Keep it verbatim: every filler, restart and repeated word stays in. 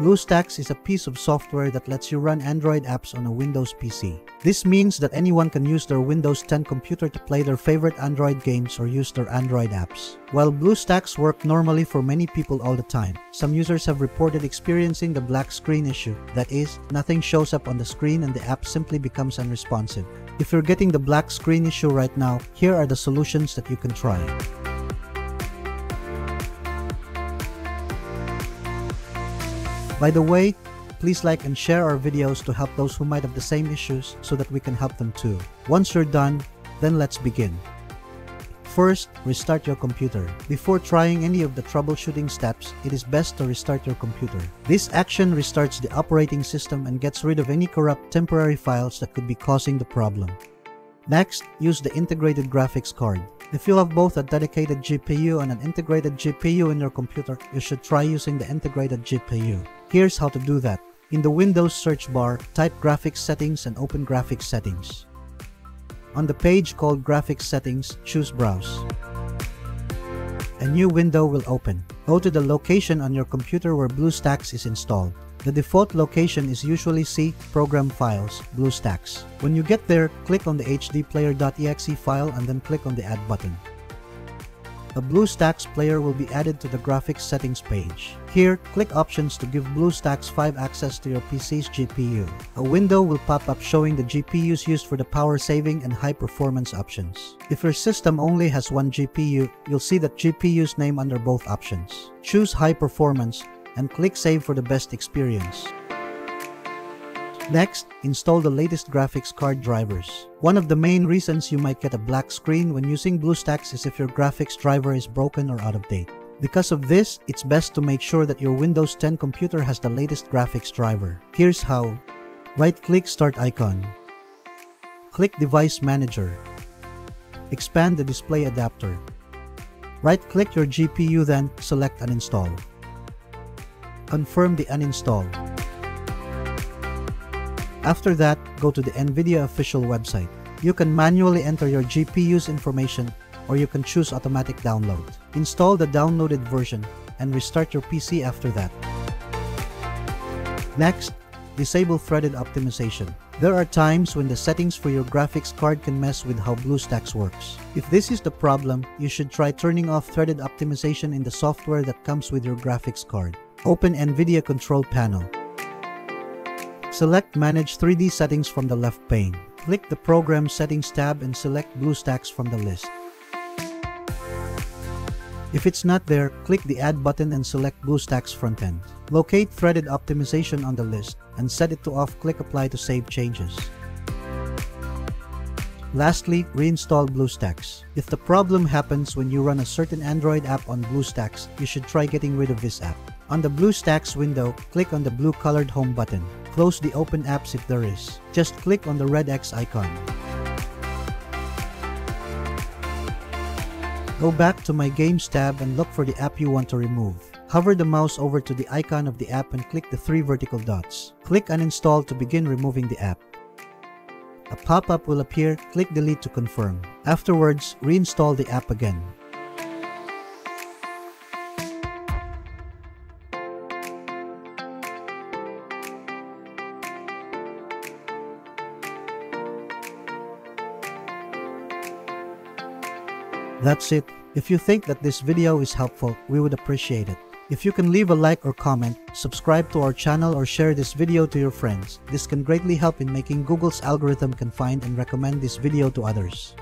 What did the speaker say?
BlueStacks is a piece of software that lets you run Android apps on a Windows P C. This means that anyone can use their Windows ten computer to play their favorite Android games or use their Android apps. While BlueStacks works normally for many people all the time, some users have reported experiencing the black screen issue. That is, nothing shows up on the screen and the app simply becomes unresponsive. If you're getting the black screen issue right now, here are the solutions that you can try. By the way, please like and share our videos to help those who might have the same issues so that we can help them too. Once you're done, then let's begin. First, restart your computer. Before trying any of the troubleshooting steps, it is best to restart your computer. This action restarts the operating system and gets rid of any corrupt temporary files that could be causing the problem. Next, use the integrated graphics card. If you have both a dedicated G P U and an integrated G P U in your computer, you should try using the integrated G P U. Here's how to do that. In the Windows search bar, type Graphics Settings and open Graphics Settings. On the page called Graphics Settings, choose Browse. A new window will open. Go to the location on your computer where BlueStacks is installed. The default location is usually C, Program Files, BlueStacks. When you get there, click on the H D player dot E X E file and then click on the Add button. A BlueStacks player will be added to the Graphics Settings page. Here, click Options to give BlueStacks five access to your P C's G P U. A window will pop up showing the G P Us used for the power saving and high performance options. If your system only has one G P U, you'll see that G P U's name under both options. Choose High Performance and click Save for the best experience. Next, install the latest graphics card drivers. One of the main reasons you might get a black screen when using BlueStacks is if your graphics driver is broken or out of date. Because of this, it's best to make sure that your Windows ten computer has the latest graphics driver. Here's how. Right-click Start icon. Click Device Manager. Expand the display adapter. Right-click your G P U, then select Uninstall. Confirm the uninstall. After that, go to the NVIDIA official website. You can manually enter your G P U's information, or you can choose automatic download. Install the downloaded version and restart your P C after that. Next, disable threaded optimization. There are times when the settings for your graphics card can mess with how BlueStacks works. If this is the problem, you should try turning off threaded optimization in the software that comes with your graphics card. Open NVIDIA Control Panel. Select Manage three D Settings from the left pane. Click the Program Settings tab and select BlueStacks from the list. If it's not there, click the Add button and select BlueStacks Frontend. Locate Threaded Optimization on the list and set it to off. Click Apply to save changes. Lastly, reinstall BlueStacks. If the problem happens when you run a certain Android app on BlueStacks, you should try getting rid of this app. On the BlueStacks window, click on the blue colored Home button. Close the Open Apps if there is. Just click on the red X icon. Go back to My Games tab and look for the app you want to remove. Hover the mouse over to the icon of the app and click the three vertical dots. Click Uninstall to begin removing the app. A pop-up will appear. Click Delete to confirm. Afterwards, reinstall the app again. That's it. If you think that this video is helpful, we would appreciate it. If you can leave a like or comment, subscribe to our channel or share this video to your friends. This can greatly help in making Google's algorithm can find and recommend this video to others.